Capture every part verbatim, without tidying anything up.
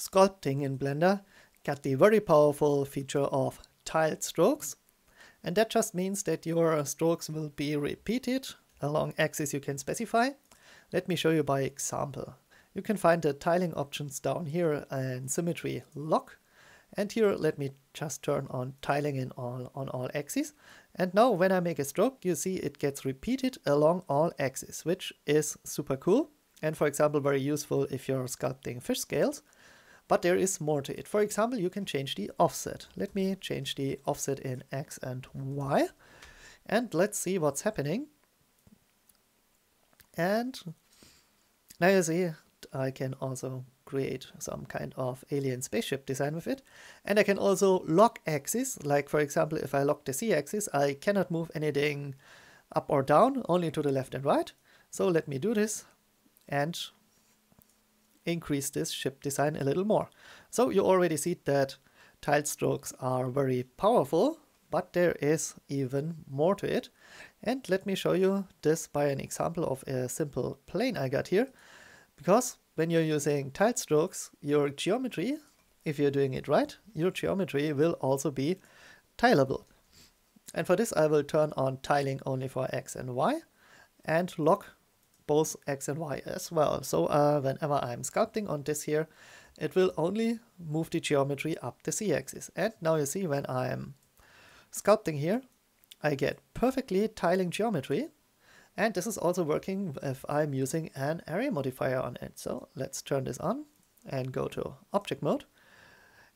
sculpting in Blender got the very powerful feature of tiled strokes. And that just means that your strokes will be repeated along axes you can specify. Let me show you by example. You can find the tiling options down here in Symmetry Lock. And here let me just turn on tiling in all, on all axes. And now when I make a stroke, you see it gets repeated along all axes, which is super cool. And for example, very useful if you're sculpting fish scales. But there is more to it. For example, you can change the offset. Let me change the offset in X and Y. And let's see what's happening. And now you see I can also create some kind of alien spaceship design with it. And I can also lock axes. Like for example, if I lock the Z axis, I cannot move anything up or down, only to the left and right. So let me do this and increase this ship design a little more. So you already see that tiled strokes are very powerful, but there is even more to it. And let me show you this by an example of a simple plane I got here. Because when you're using tiled strokes, your geometry, if you're doing it right, your geometry will also be tileable. And for this I will turn on tiling only for X and Y and lock both X and Y as well. So uh, whenever I'm sculpting on this here, it will only move the geometry up the Z axis. And now you see when I'm sculpting here, I get perfectly tiling geometry. And this is also working if I'm using an array modifier on it. So let's turn this on and go to object mode.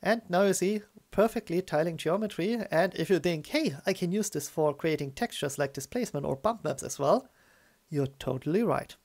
And now you see perfectly tiling geometry. And if you think, hey, I can use this for creating textures like displacement or bump maps as well, you're totally right.